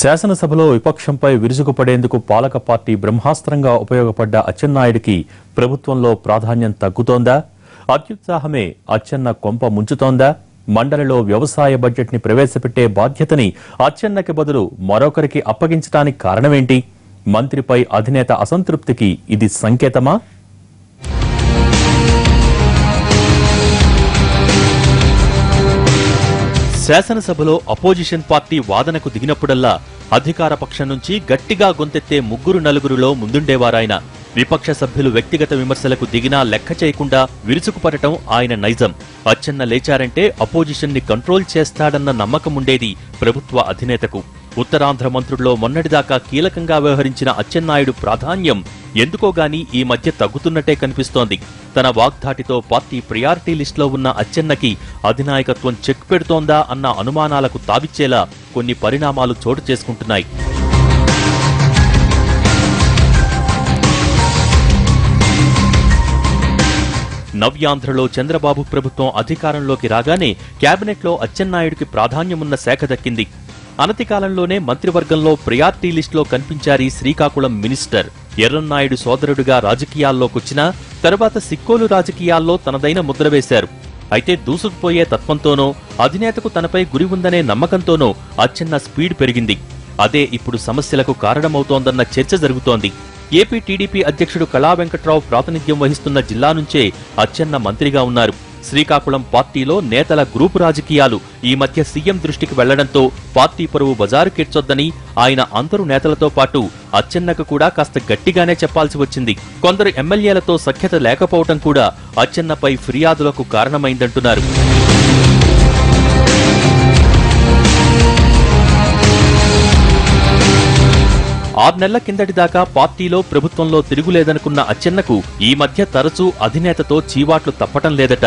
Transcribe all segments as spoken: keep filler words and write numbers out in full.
శాసనసభలో విపక్షంపై విరుచుకుపడేందుకు పాలక పార్టీ బ్రహ్మాస్త్రంగా ఉపయోగపడ్డ అచ్చెన్నాయుడికి ప్రభుత్వంలో ప్రాధాన్యం తగ్గుతోందా? అత్యుత్సాహమే అచ్చెన్న కొంప ముంచుతోందా? మండలిలో వ్యవసాయ బడ్జెట్ని ప్రవేశపెట్టే బాధ్యతని అచ్చెన్నకి బదులు మరొకరికి అప్పగించడానికి కారణమేంటి? మంత్రిపై అధినేత అసంతృప్తికి ఇది సంకేతమా? శాసనసభలో అపోజిషన్ పార్టీ వాదనకు దిగినప్పుడల్లా అధికార పక్షం నుంచి గట్టిగా గొంతెత్తే ముగ్గురు నలుగురులో ముందుండేవారాయన. విపక్ష సభ్యులు వ్యక్తిగత విమర్శలకు దిగినా లెక్క చేయకుండా విరుచుకుపడటం ఆయన నైజం. అచ్చెన్న లేచారంటే అపోజిషన్ ని కంట్రోల్ చేస్తాడన్న నమ్మకముండేది ప్రభుత్వ అధినేతకు. ఉత్తరాంధ్ర మంత్రుల్లో మొన్నటిదాకా కీలకంగా వ్యవహరించిన అచ్చెన్నాయుడు ప్రాధాన్యం ఎందుకోగాని ఈ మధ్య తగ్గుతున్నట్టే కనిపిస్తోంది. తన వాగ్ధాటితో పార్టీ ప్రియారిటీ లిస్టులో ఉన్న అచ్చెన్నకి అధినాయకత్వం చెక్ పెడుతోందా అన్న అనుమానాలకు తావిచ్చేలా కొన్ని పరిణామాలు చోటు చేసుకుంటున్నాయి. నవ్యాంధ్రలో చంద్రబాబు ప్రభుత్వం అధికారంలోకి రాగానే కేబినెట్లో అచ్చెన్నాయుడికి ప్రాధాన్యమున్న శాఖ దక్కింది. అనతి కాలంలోనే మంత్రివర్గంలో ప్రియారిటీ లిస్టులో కనిపించారీ శ్రీకాకుళం మినిస్టర్. ఎర్రన్నాయుడు సోదరుడుగా రాజకీయాల్లోకొచ్చినా తరువాత సిక్కోలు రాజకీయాల్లో తనదైన ముద్ర వేశారు. అయితే దూసుకుపోయే తత్వంతోనో అధినేతకు తనపై గురి ఉందనే నమ్మకంతోనో అచ్చెన్న స్పీడ్ పెరిగింది. అదే ఇప్పుడు సమస్యలకు కారణమవుతోందన్న చర్చ జరుగుతోంది. ఏపీ టీడీపీ అధ్యక్షుడు కళా వెంకట్రావు ప్రాతినిధ్యం వహిస్తున్న జిల్లా నుంచే అచ్చెన్న మంత్రిగా ఉన్నారు. శ్రీకాకుళం పార్టీలో నేతల గ్రూపు రాజకీయాలు ఈ మధ్య సీఎం దృష్టికి వెళ్లడంతో పార్టీ పరువు బజారుకెడ్చొద్దని ఆయన అందరు నేతలతో పాటు అచ్చెన్నకు కూడా కాస్త గట్టిగానే చెప్పాల్సి వచ్చింది. కొందరు ఎమ్మెల్యేలతో సఖ్యత లేకపోవటం కూడా అచ్చెన్నపై ఫిర్యాదులకు కారణమైందంటున్నారు. ఆరు నెలల కిందటిదాకా పార్టీలో ప్రభుత్వంలో తిరుగులేదనుకున్న అచ్చెన్నకు ఈ మధ్య తరచూ అధినేతతో చీవాట్లు తప్పటం లేదట.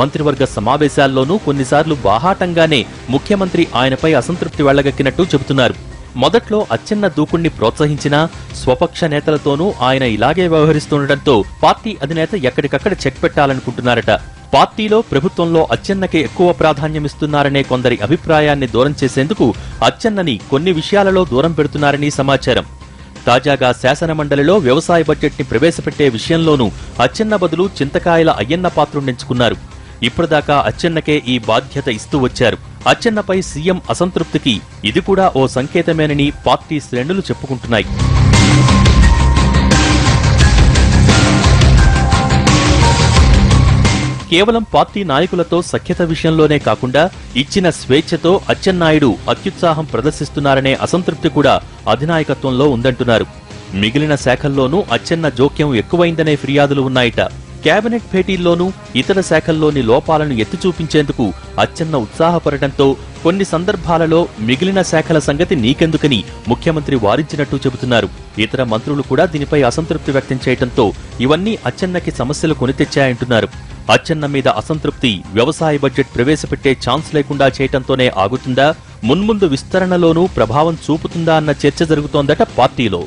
మంత్రివర్గ సమావేశాల్లోనూ కొన్నిసార్లు బాహాటంగానే ముఖ్యమంత్రి ఆయనపై అసంతృప్తి వెళ్లగక్కినట్టు చెబుతున్నారు. మొదట్లో అచ్చెన్న దూకుణ్ణి ప్రోత్సహించినా స్వపక్ష నేతలతోనూ ఆయన ఇలాగే వ్యవహరిస్తుండటంతో పార్టీ అధినేత ఎక్కడికక్కడ చెక్ పెట్టాలనుకుంటున్నారట. పార్టీలో ప్రభుత్వంలో అచ్చెన్నకే ఎక్కువ ప్రాధాన్యమిస్తున్నారనే కొందరి అభిప్రాయాన్ని దూరం చేసేందుకు అచ్చెన్నని కొన్ని విషయాలలో దూరం పెడుతున్నారని సమాచారం. తాజాగా శాసనమండలిలో వ్యవసాయ బడ్జెట్ని ప్రవేశపెట్టే విషయంలోనూ అచ్చెన్న బదులు చింతకాయల అయ్యన్న పాత్రుణ్ణించుకున్నారు. ఇప్పటిదాకా అచ్చెన్నకే ఈ బాధ్యత ఇస్తూ వచ్చారు. అచ్చెన్నపై సీఎం అసంతృప్తికి ఇది కూడా ఓ సంకేతమేనని పార్టీ శ్రేణులు చెప్పుకుంటున్నాయి. కేవలం పార్టీ నాయకులతో సఖ్యత విషయంలోనే కాకుండా ఇచ్చిన స్వేచ్ఛతో అచ్చెన్నాయుడు అత్యుత్సాహం ప్రదర్శిస్తున్నారనే అసంతృప్తి కూడా అధినాయకత్వంలో ఉందంటున్నారు. మిగిలిన శాఖల్లోనూ అచ్చెన్న జోక్యం ఎక్కువైందనే ఫిర్యాదులు ఉన్నాయట. కేబినెట్ భేటీల్లోనూ ఇతర శాఖల్లోని లోపాలను ఎత్తి చూపించేందుకు అచ్చెన్న ఉత్సాహపడటంతో కొన్ని సందర్భాలలో మిగిలిన శాఖల సంగతి నీకెందుకని ముఖ్యమంత్రి వారించినట్టు చెబుతున్నారు. ఇతర మంత్రులు కూడా దీనిపై అసంతృప్తి వ్యక్తం చేయడంతో ఇవన్నీ అచ్చెన్నకి సమస్యలు కొని తెచ్చాయంటున్నారు. అచ్చెన్న మీద అసంతృప్తి వ్యవసాయ బడ్జెట్ ప్రవేశపెట్టే ఛాన్స్ లేకుండా చేయటంతోనే ఆగుతుందా? మున్ముందు విస్తరణలోనూ ప్రభావం చూపుతుందా అన్న చర్చ జరుగుతోందట పార్టీలో.